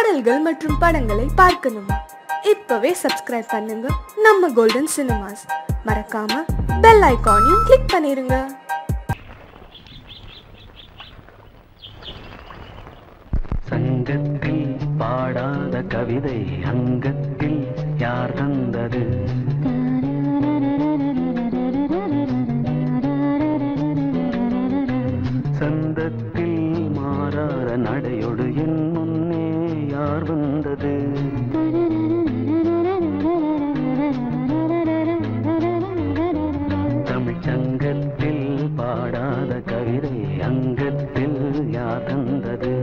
பாடல்கள் மற்றும் படங்களை பார்க்கணும். இப்பவே சப்ஸ்கிரைப் பண்ணுங்க நம்ம கோல்டன் சினிமாஸ். மறக்காம பெல் ஐகானையும் கிளிக் பண்ணிருங்க. சங்கத்தில் பாடாத கவிதை அங்கத்தில் யார் தந்தது? சந்தத்தில் மாறாத நடையோடு என் முன்னே யார் வந்தது? தமிழ் சங்கத்தில் பாடாத கவிதை அங்கத்தில் யார் தந்தது?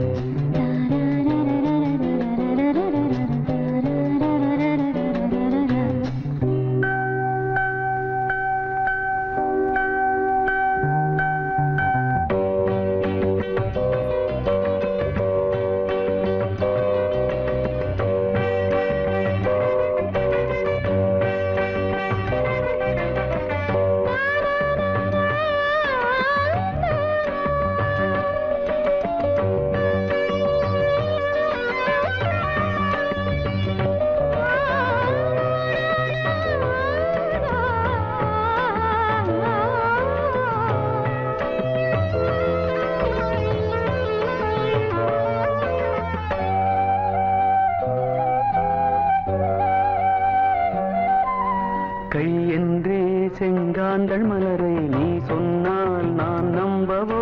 கையென்றே செங்காந்தள் மலரை நீ சொன்னால் நான் நம்பவோ?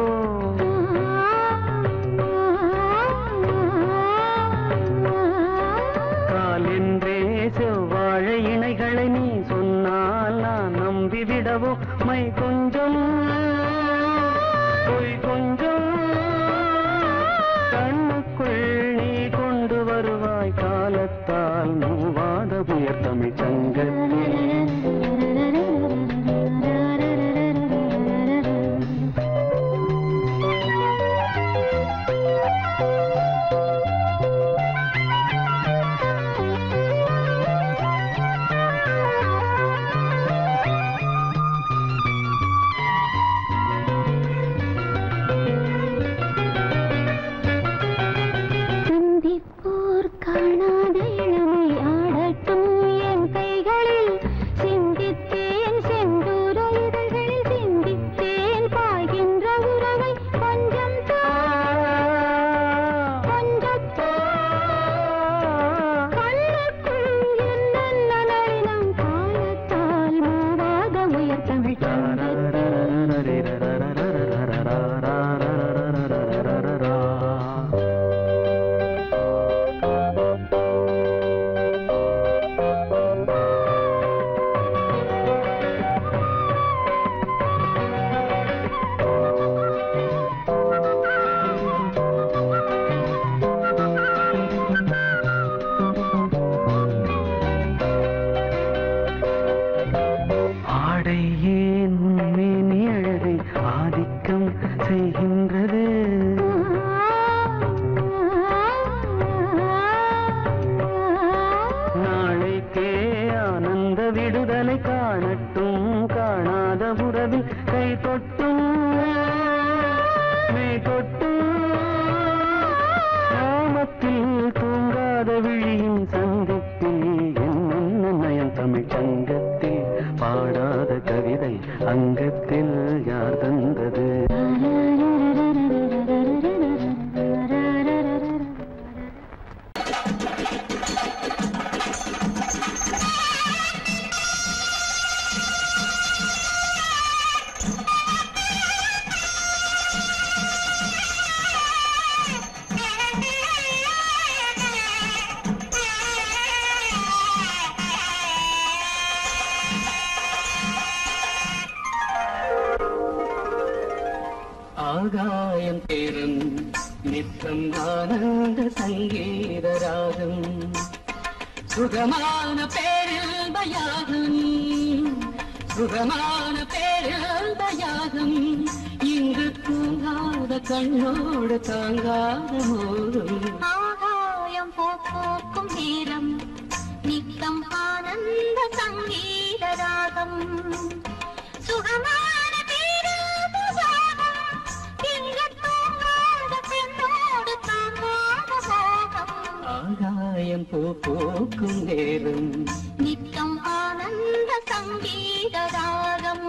காலென்றே செவ்வாழை இணைகளை நீ சொன்னால் நான் நம்பிவிடவோ? மை கொஞ்சம் பொய் கொஞ்சம் கண்ணுக்குள் நீ கொண்டு வருவாய் காலத்தால் மூவாத புயர் தமிழ் சங்கத்தில். പ്രണയം പൂക്കും നേരം നിത്യം ആനന്ദ സംഗീതരാഗം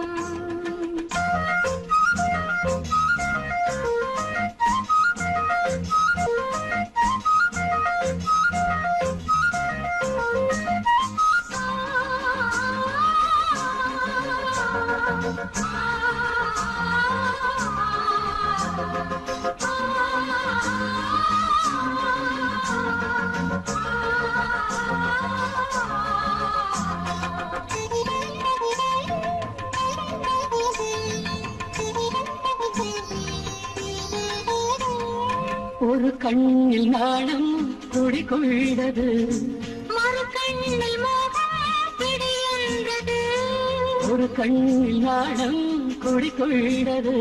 ஒரு கண்ணில் நாணம் குடிகொண்டது மறு கண்ணில் மோகம் பிடியுண்டது ஒரு கண்ணில் நாணம் குடிகொண்டது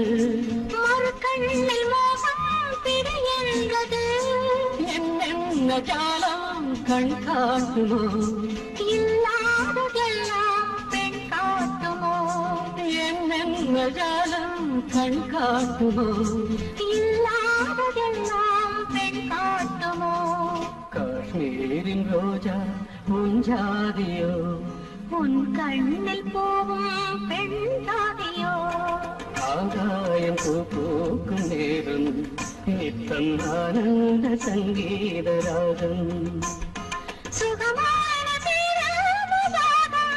மறு கண்ணில் மோகம் பிடியுண்டது என்னென்ன ஜாலம் கண் காட்டுமோ இல்லாததெல்லாம் பெண் காட்டுமோ என்னென்ன ஜாலம் கண் காட்டுமோ കാശ്മീരിൻ രോജ മുൻജാതിയോ ഉൻ കണ്ണിൽ പോവും പെൺജാതിയോ ആകായം പൂക്കും നേരം നിത്തം ആനന്ദ സംഗീതരാഗം സുഖമായ തീരമുദാകം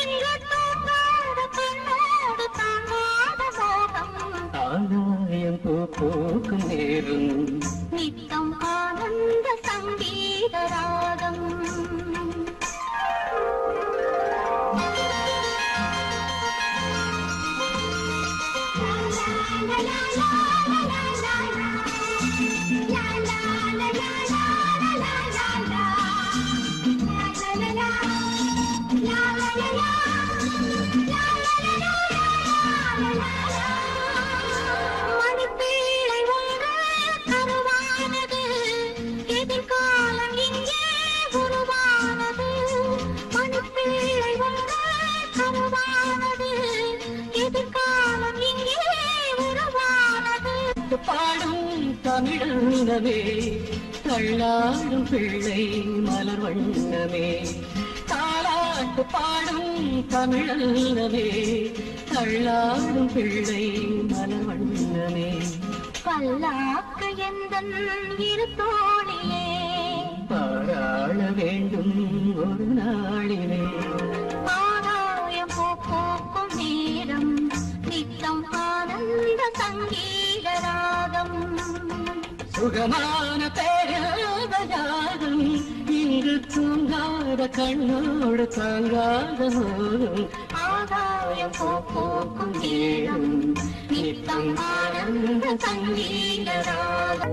ഇങ്ങു തൂങ്ങാത പെണ്ണോട് താങ്ങാത മോഹം ആകായം പൂക്കും നേരം നിത്തം ആനന്ദ സംഗീതരാഗം தமிழங்கமே தள்ளாடும் பிள்ளை மலர் வண்ணமே தாலாட்டு பாடும் தமிழங்கமே தள்ளாடும் பிள்ளை மலர் வண்ணமே பல்லாக்கு எந்தன் இரு தோளிலே பாராள வேண்டும் ஒரு நாளிலே ஆகாயம் பூக்கும் நேரம் நித்தம் ஆனந்த சங்கீதராகம் സുഖമാണ് തേരാതരാഗം ഇങ്ങു തൂങ്ങാതെ കണ്ണോട് താങ്ങാതെ മോഹം ആകായം പൂക്കും നേരം നിത്തം ആനന്ദ സംഗീതരാഗം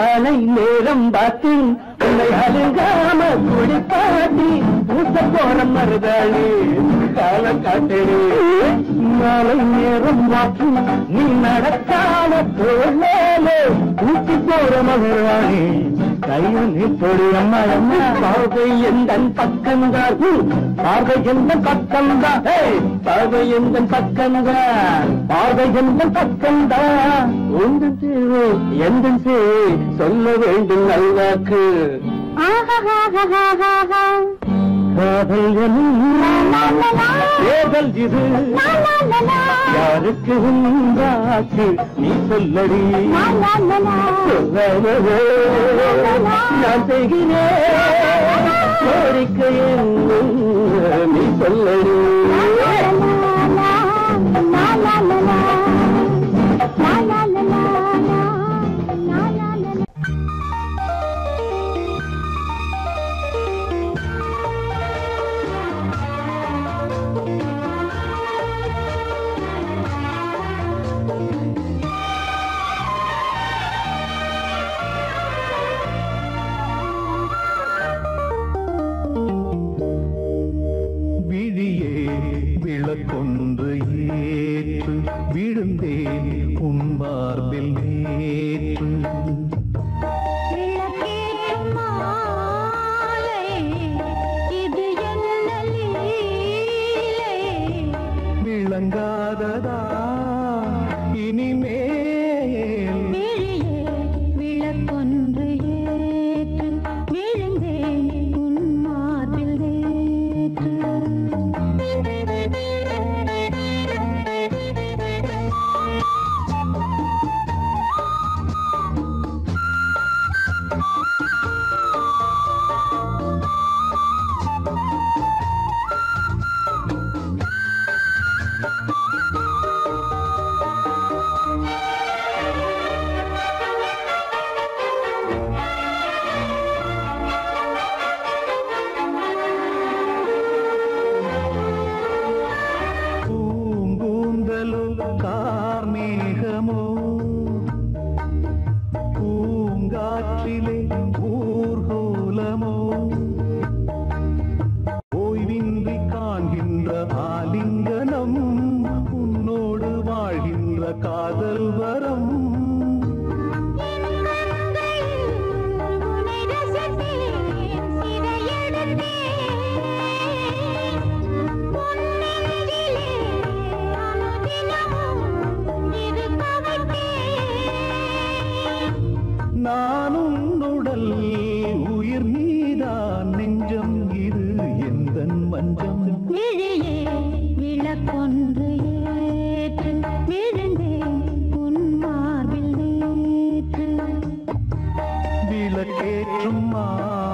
காலை நேரம் பார்த்து உன்னை அழுங்காம குளிப்பாட்டி ஊச போன மருதாளி கால காட்டேனே மாலை நேரம் பார்த்து நீ நடக்காம தோல்லே ஊசி போற மகர்வாணி கையுனி தொழு அம்மா அம்மா பார்வை எந்தன் பக்கம்தான் பார்வை எந்தன் பக்கம்தான் பார்வை எந்தன் பக்கம்தான் பார்வை எந்தன் பக்கம்தான் உந்தன் தேவோ எந்தன் சே சொல்ல வேண்டும் நல்வாக்கு காதல் தேவல் இது யாருக்கு உண்டாச்சு நீ சொல்லடி நான் செய்கிறேன் கோரிக்கையின் நீ சொல்லடி விளக்கேற்றும் மாலை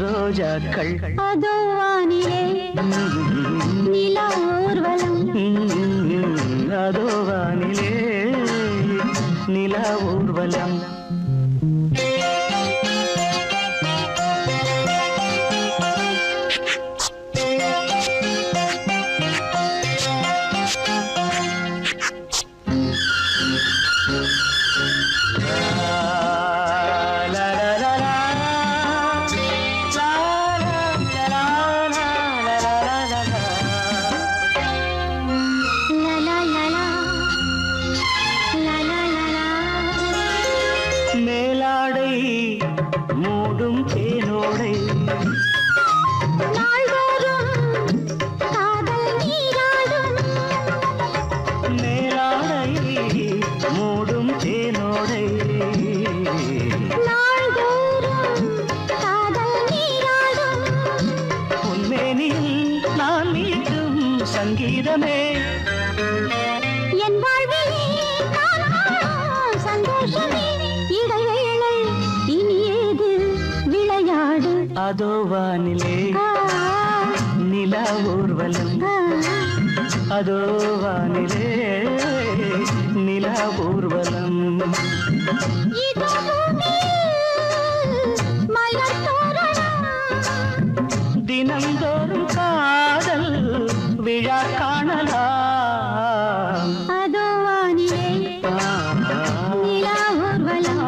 ரோஜாக்கள் அதோ வானிலே நிலா ஊர்வலம் அதோ வானிலே நிலா ஊர்வலம் அதோ வானிலே நிலா ஊர்வலம் அதோ வானிலே நிலா ஊர்வலம் தினந்தோறும் காதல் விழா காணலாம் அதோ வானிலே நிலா ஊர்வலம்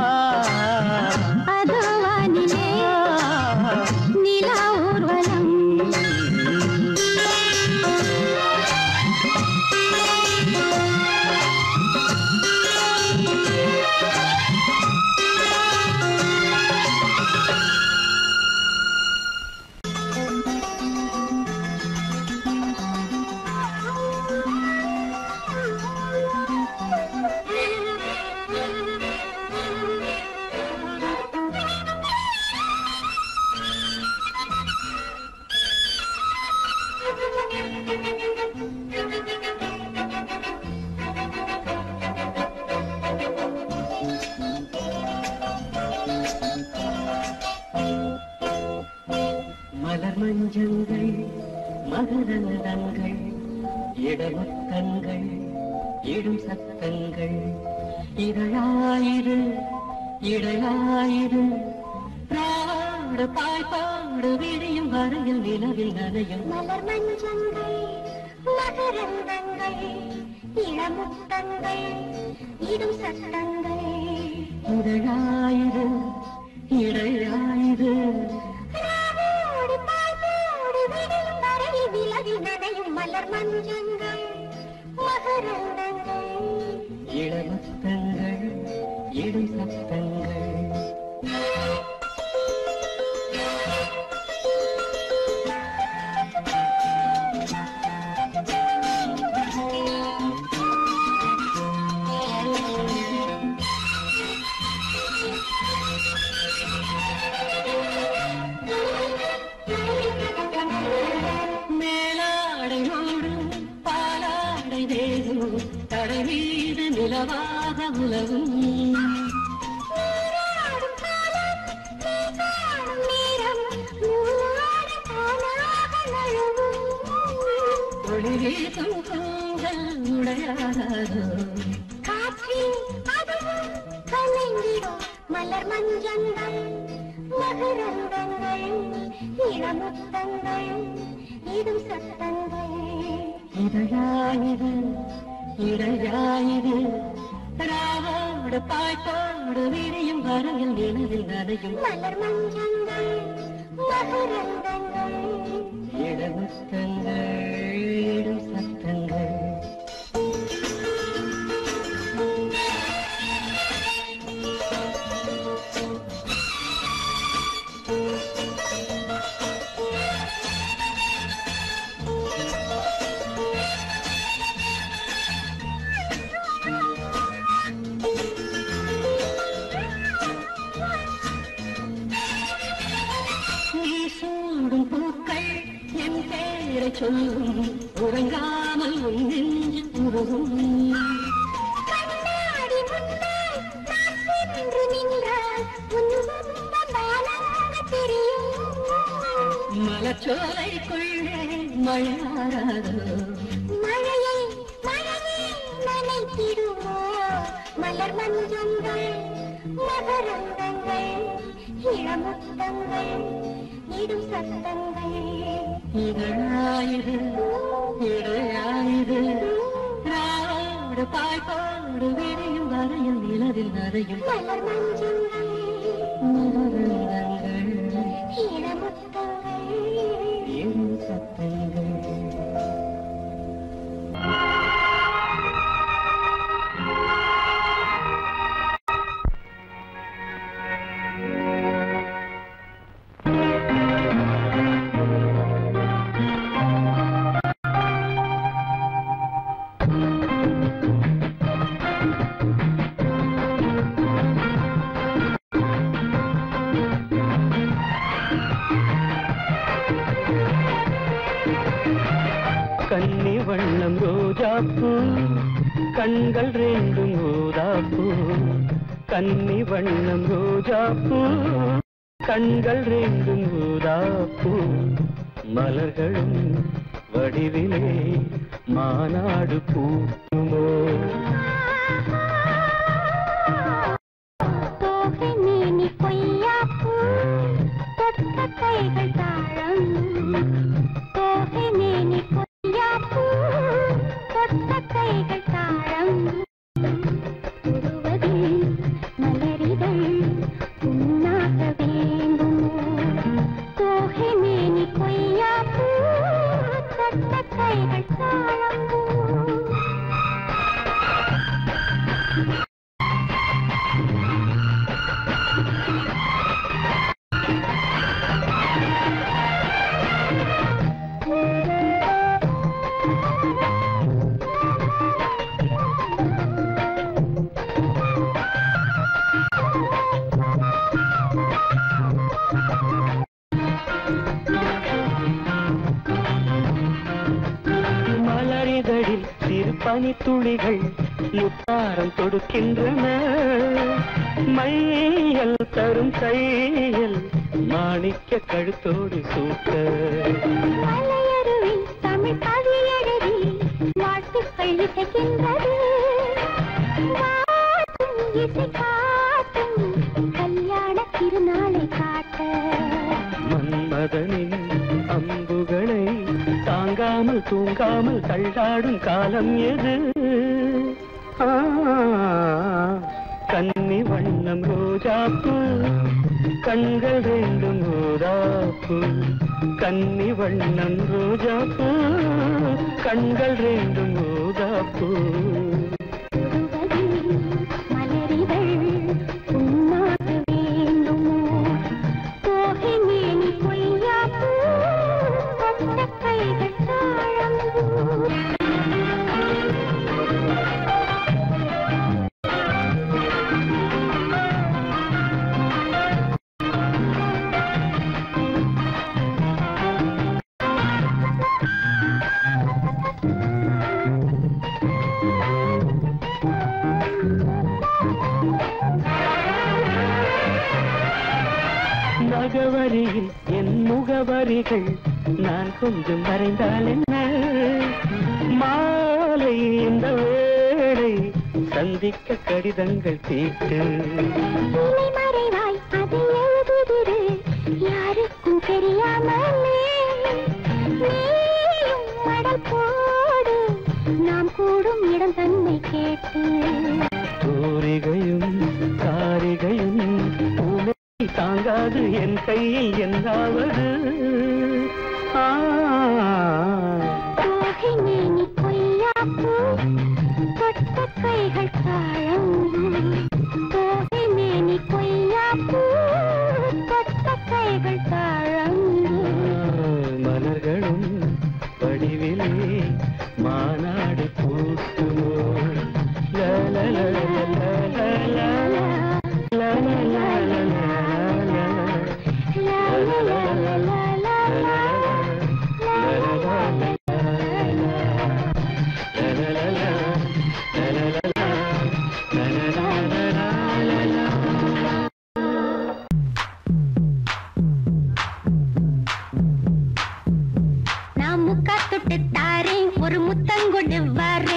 ಗುಡಿವಾರೆ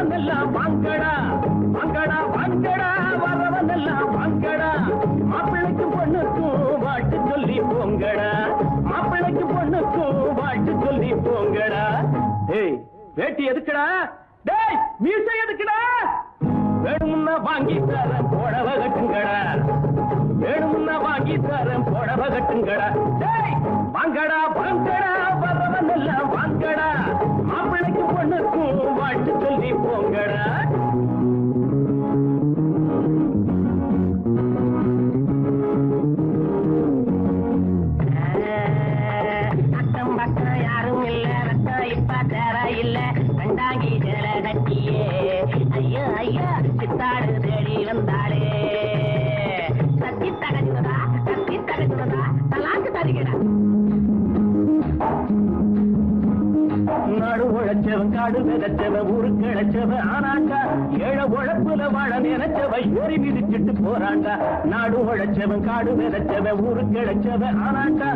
வரவனல்ல வாங்கடா வாங்கடா வாங்கடா வரவனல்ல வாங்கடா மாப்பிள்ளைக்கு பொண்ணுக்கும் வாழ்த்து சொல்லி போங்கடா மாப்பிள்ளைக்கு பொண்ணுக்கும் வாழ்த்து சொல்லி போங்கடா டேய் வேட்டி எதுக்குடா டேய் மீசை எதுக்குடா வேணும்னா வாங்கி தரேன் போடவ கட்டுங்கடா வேணும்னா வாங்கி தரேன் போடவ கட்டுங்கடா டேய் வாங்கடா வாங்கடா வரவனல்ல வாங்கடா மாப்பிள்ளைக்கு பொண்ணுக்கும் வாழ்த்து சொல்லி போங்கடா சத்தம் பக்கம் யாரும் இல்ல ரத்தம் இப்ப தேர இல்ல கண்டாங்கி ஜல கட்டியே ஐயா ஐயா சித்தாடு தேடி வந்தாளே கத்தி தகச்சுவதா தலாக்கு தருகிறா நாடு உழைச்சவன் காடு விதைச்சவன் ஊருக்கு இழைச்சவன் ஆனாண்டா ஏழை உழைப்புல வாழ நினைச்சவன் ஏறி மிதிச்சுட்டு போறாண்டா நாடு உழைச்சவன் காடு விதைச்சவன் ஊருக்கு இழைச்சவன் ஆனாண்டா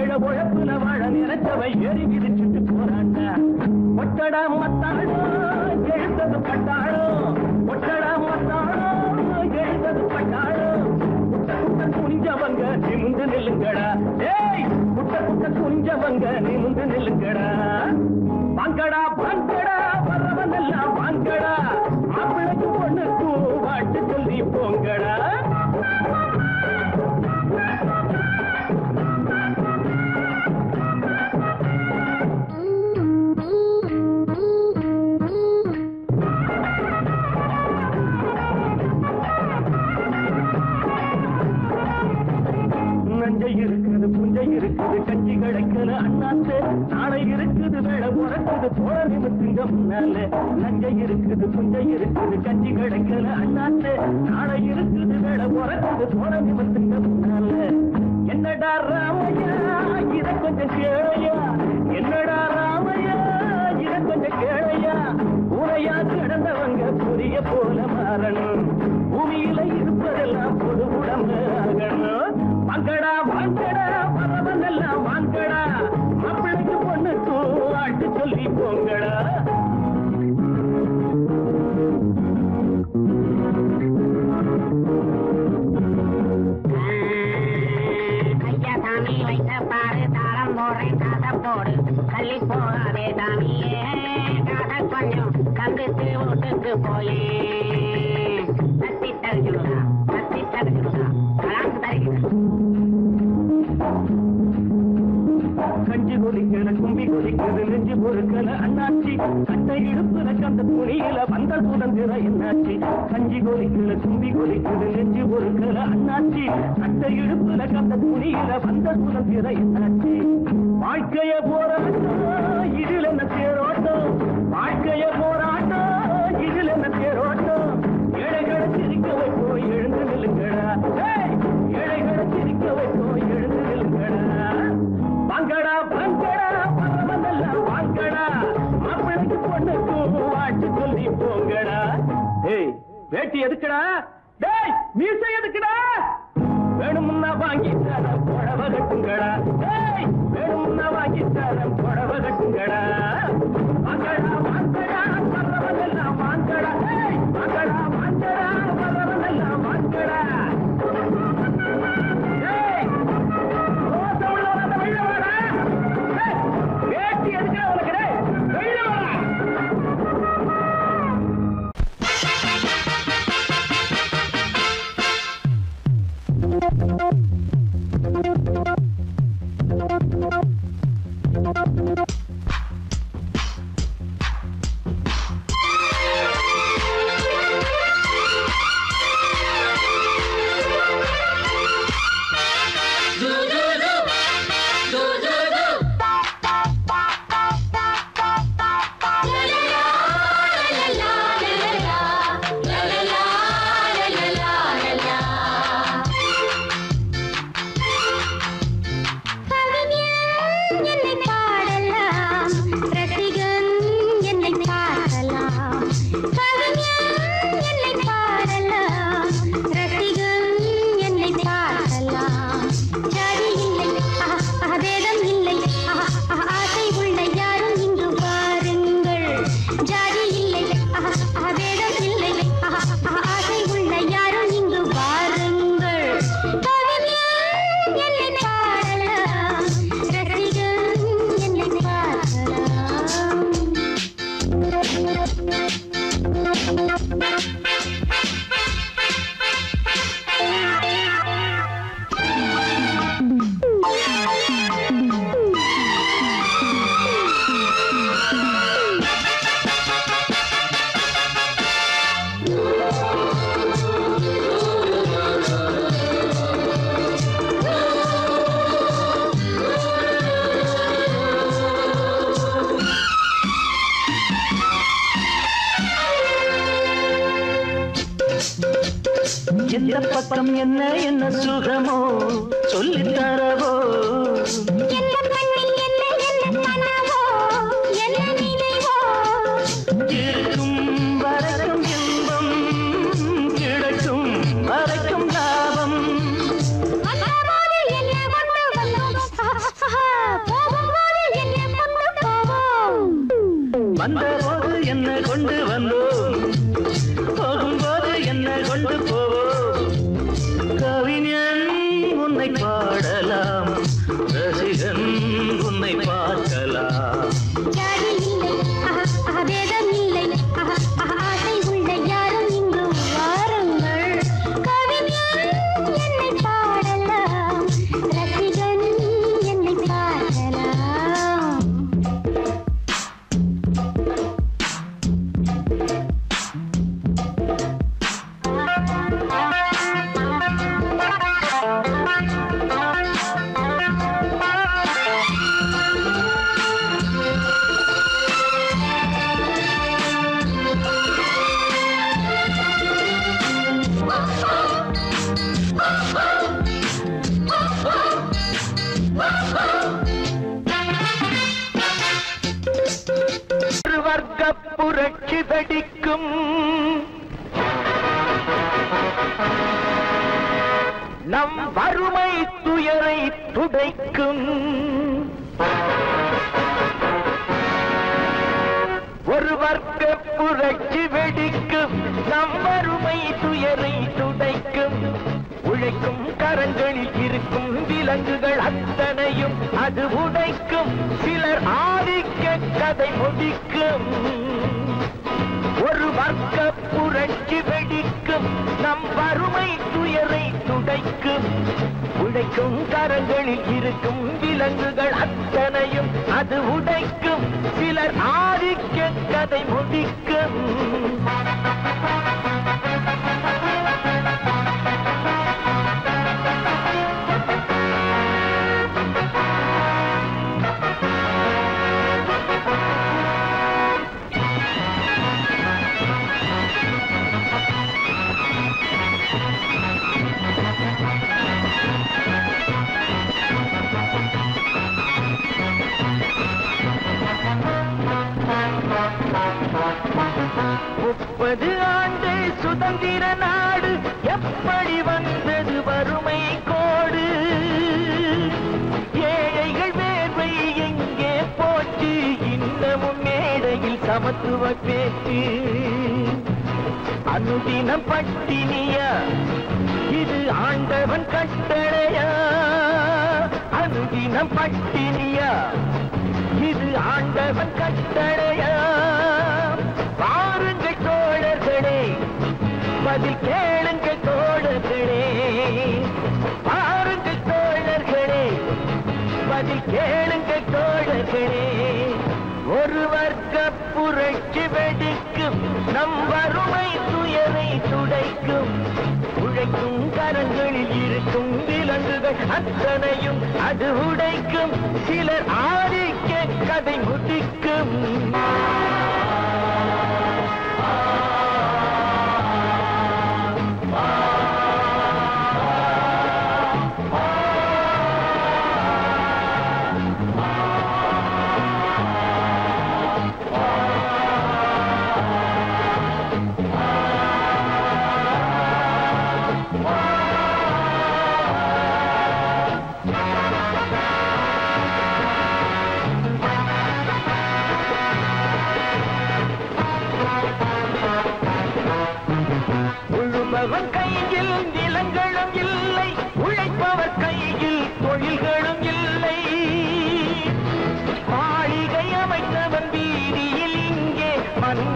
ஏழை உழைப்புல வாழ நினைச்சவன் ஏறி மிதிச்சுட்டு போறாண்டா ஒட்டடா மத்தாளோ எழுந்தது பட்டாளோ ஒட்டடா மத்தாளோ எழுந்தது பட்டாளோ குனிஞ்சவங்க நிமிந்து நில்லுங்கடா ஏய் குட்ட குட்ட குனிஞ்சவங்க நிமிந்து நில்லுங்கடா வாங்கடா வாங்கடா வரவனெல்லாம் வாங்கடா மாப்பிள்ளைக்கு பொண்ணுக்கு வாழ்த்து சொல்லி போங்கடா கஞ்சி கிடைக்கிற அண்ணாத்து நாளை இருக்குது வேலை உறக்குது போல நிமித்துங்க முன்னாலே நஞ்சை இருக்குது புஞ்சை இருக்குது கஞ்சி கிடைக்கிற அண்ணாத்து நாளை இருக்குது வேலை உறக்குது போல நிமித்துங்க முன்னாலே என்னடா ராமையா இதை கொஞ்சம் கேளையா என்னடா ராமையா இதை கொஞ்சம் கேளையா உரையா கிடந்தவங்க புரிய போல மாறணும் பூமியில இருப்பதெல்லாம் பொது உடம்பு ஆகணும் வாங்கடா வாங்கடா வரவனெல்லாம் வாங்கடா மாப்பிள்ளைக்கு பொண்ணுக்கு வாழ்த்து சொல்லி போங்கடா ஐயா சாமி வைத்த பாரு தாளம் போடுறேன் காதை போடு கள்ளி போகாதே சாமியே காதை கொஞ்சம் கம்பித்து வீட்டுக்கு போயே கத்தி தருகிறா கத்தி தருகிறா கலாக்கு கஞ்சி கொதிக்கிற கும்பி கொதிக்கிறது நெஞ்சு பொறுக்கிற அண்ணாச்சி சட்டை இழுப்புற கந்த துணியில வந்த சுதந்திர என்னாச்சி கஞ்சி கொதிக்கிற கும்பி கொதிக்கிறது நெஞ்சு பொறுக்கிற அண்ணாச்சி சட்டை இழுப்புற கந்த துணியில வந்த சுதந்திர என்னாச்சி வாழ்க்கைய போராட்டம் இதில் என்ன தேரோட்டம் வாழ்க்கைய போராட்டம் இதில் என்ன தேரோட்டம் ஏழைகளை சிரிக்க வைப்போம் எழுந்து நிலுங்கடா ஏழைகளை சிரிக்க வைப்போம் எழுந்து நிலுங்கடா வாங்கடா வாங்கடா வரவனெல்லாம் வாங்கடா மாப்பிள்ளைக்கு பொண்ணுக்கு வாழ்த்து சொல்லி போங்கடா ஏய் வேட்டி எதுக்குடா டேய் மீசை எதுக்குடா வேணும்னா வாங்கி தரேன் புடவை கட்டுங்கடா டேய் வேணும்னா வாங்கி தரேன் புடவை கட்டுங்கடா வாங்கடா வாங்கடா வரவனெல்லாம் வாங்கடா ஏய் வாங்கடா வாங்கடா வரவனெல்லாம் வாங்கடா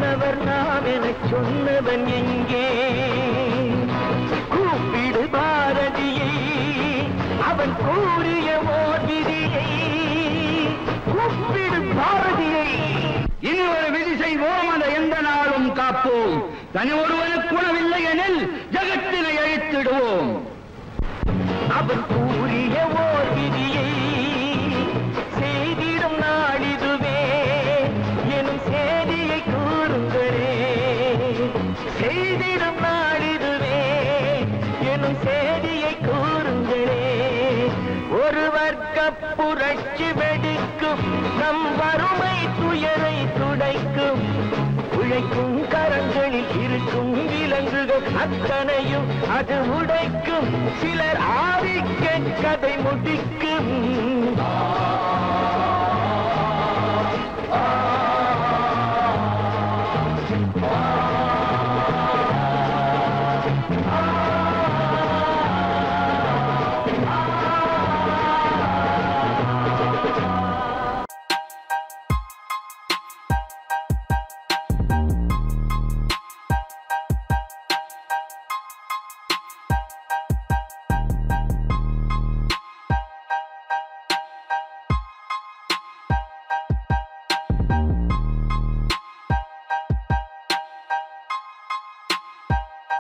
சொன்னவர் நாம் எனச் சொன்னவன் எங்கே? கூப்பிடு பாரதியை, அவன் கூறிய ஓர் விதியை. கூப்பிடு பாரதியை, இனி ஒரு விதி செய்வோம், அதை எந்த நாளும் காப்போம். தனி ஒருவனுக்கு உணவில்லை எனில் ஜகத்தினை அழித்திடுவோம். அவன் கூறிய ஓர் விதியை செய்திடும் நாளிதுவே எனும் செய்தியை கூறுங்களே. செய்திடும் நாளிதுவே எனும் செய்தியை கூறுங்களே. ஒரு வர்க்கப் புரட்சி வெடிக்கும், நம் வறுமை துயரை துடைக்கும். உழைக்கும் கரங்களில் இருக்கும் விலங்குகள் அத்தனையும் அது உடைக்கும். சிலர் ஆதிக்க கதை முடிக்கும்.